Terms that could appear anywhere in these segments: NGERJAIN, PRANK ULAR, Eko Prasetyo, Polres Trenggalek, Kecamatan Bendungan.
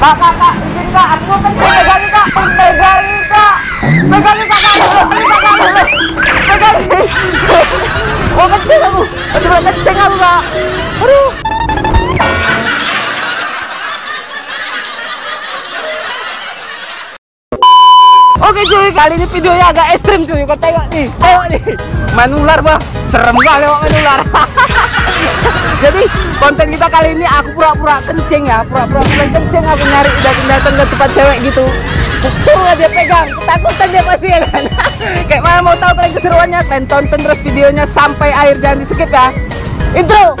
Kak, izin kak, aku mau pegangin kak, pegangin kak, kencing aku kak, aduh. Oke cuy, kali ini videonya agak ekstrim cuy, kau tengok nih, main ular bang, serem kali main ular. Jadi konten kita kali ini aku pura-pura kencing ya, aku nyari datang ke tempat cewek gitu, langsung aja pegang, ketakutan dia pasti ya kan. Kayak mana mau tahu kalian keseruannya, kalian tonton terus videonya sampai akhir, jangan di skip ya. Intro.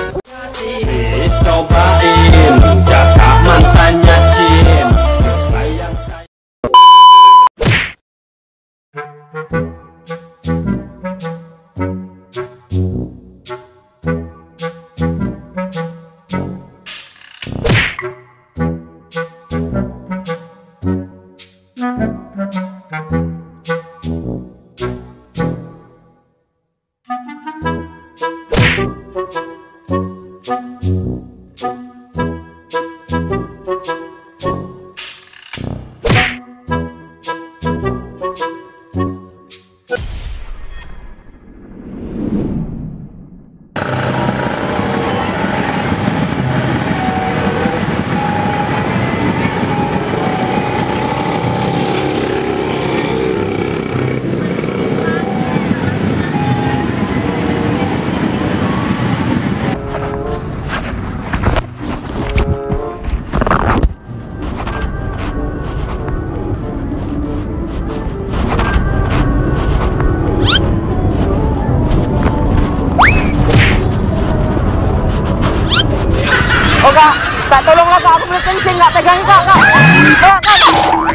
Kak, tolonglah kak, aku boleh kencing, nggak pegangin kak, Aduh. Kak, izin kak, aku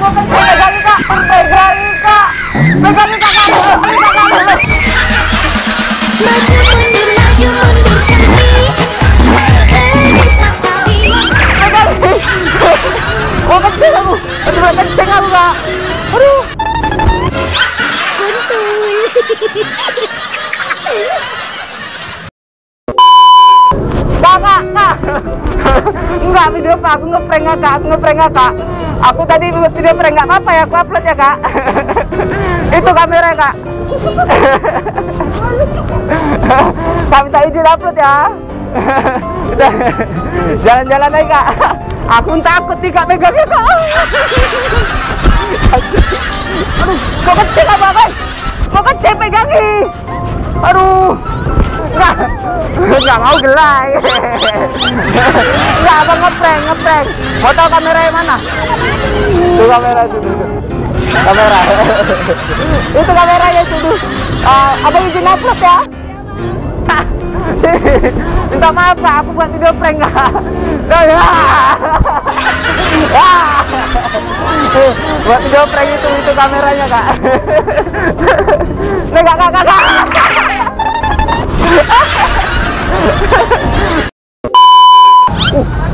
mau pegangin kak, pegangin kak. Enggak, video Pak, aku ngeprank ya Kak, Aku tadi video prank, nggak apa-apa ya, aku upload ya Kak. Itu kamera Kak. Kami tak izin upload ya. Jalan-jalan aja Kak. Aku takut nih Kak, megangnya Kak. Aduh, kok kecil apa guys? Kok kecil pegangnya? Aduh. Nggak mau gelai. Nggak, abang ngeprank, Mau tahu kamera yang mana? Itu kamera itu. Kamera. Itu kameranya sudah. Abang izin upload ya? Minta maaf Kak, aku buat video prank Kak. Buat video prank itu kameranya Kak. Nggak, Kak.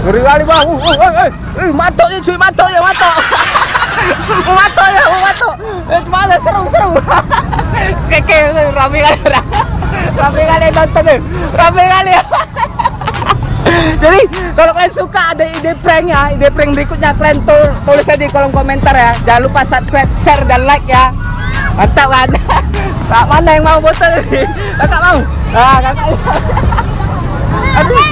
Ngeri kali Bang. Matok ya cuy, matok. Matok. Cuma ada seru. Keke rame kali nonton deh. Jadi kalau kalian suka ada ide prank ya, ide prank berikutnya kalian tulis aja di kolom komentar ya. Jangan lupa subscribe, share dan like ya. Mantap kan? Tak mana yang mau bosan ini? Kakak mau? Ah, kakak. Aduh,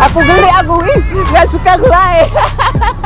aku geli aku. Ih, nggak suka gue.